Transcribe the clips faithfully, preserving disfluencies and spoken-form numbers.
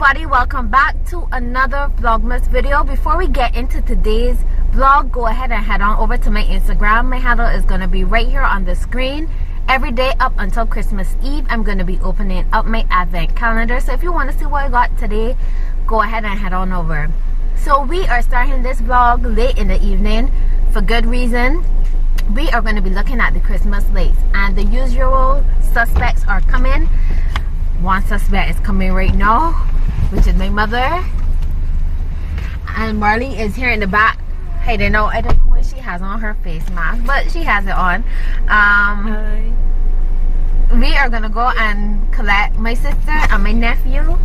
everybody, welcome back to another Vlogmas video. Before we get into today's vlog, go ahead and head on over to my Instagram. My handle is going to be right here on the screen. Every day up until Christmas Eve, I'm going to be opening up my advent calendar, so if you want to see what I got today, go ahead and head on over. So we are starting this vlog late in the evening for good reason. We are going to be looking at the Christmas lights, and the usual suspects are coming. One suspect is coming right now, which is my mother, and Marley is here in the back hiding out. I don't know what she has on her face mask, but she has it on. Um, we are going to go and collect my sister and my nephew,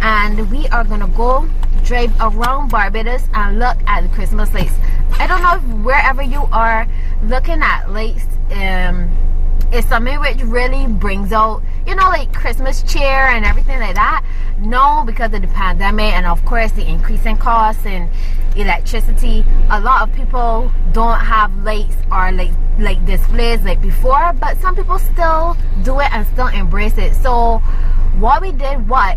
and we are going to go drive around Barbados and look at the Christmas lights. I don't know if wherever you are looking at lights, um, it's something which really brings out, you know, like Christmas cheer and everything like that. No, because of the pandemic and of course the increasing costs and electricity, a lot of people don't have lights or like like displays like before, but some people still do it and still embrace it. So what we did what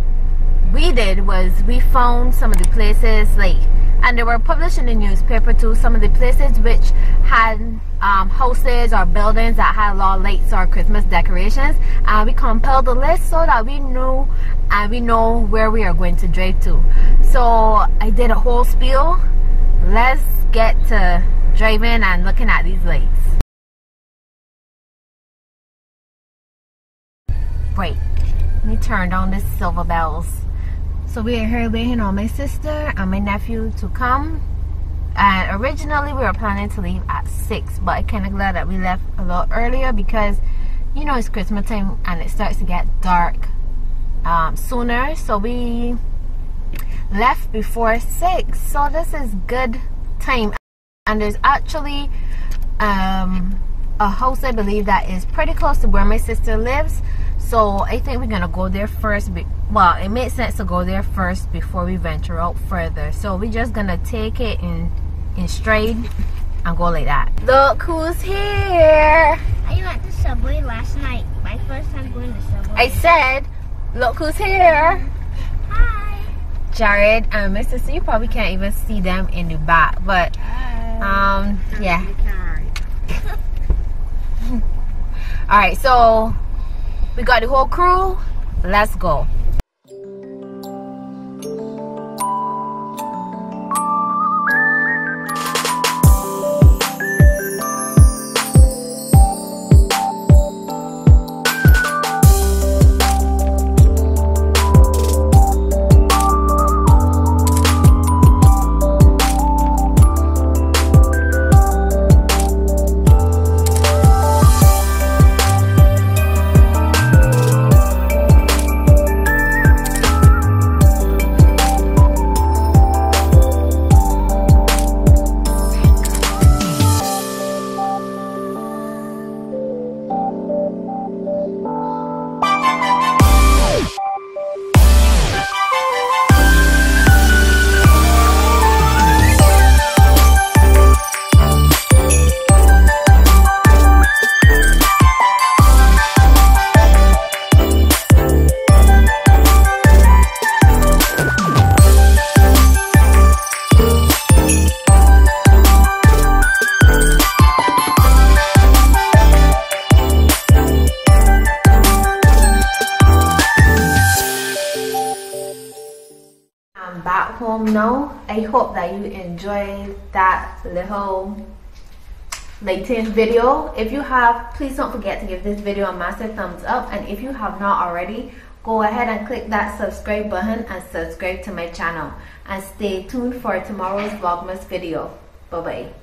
we did was we found some of the places, like, and they were published in the newspaper too, some of the places which had um, houses or buildings that had a lot of lights or Christmas decorations, and we compiled the list so that we knew and we know where we are going to drive to. So I did a whole spiel. Let's get to driving and looking at these lights. Right, let me turn down this silver bells. So we are here waiting on my sister and my nephew to come, and originally we were planning to leave at six, but I'm kind of glad that we left a little earlier because, you know, it's Christmas time and it starts to get dark um, sooner, so we left before six, so this is good time. And there's actually um, a house, I believe, that is pretty close to where my sister lives, so I think we're gonna go there first. Well, it made sense to go there first before we venture out further, so we're just gonna take it in in straight and go like that. Look who's here. I went to Subway last night, my first time going to Subway. I said look who's here. Hi Jared and my sister. You probably can't even see them in the back, but um yeah. All right, so we got the whole crew. Let's go. Now, I hope that you enjoyed that little lighting video. If you have, please don't forget to give this video a massive thumbs up, and if you have not already, go ahead and click that subscribe button and subscribe to my channel, and stay tuned for tomorrow's Vlogmas video. Bye bye.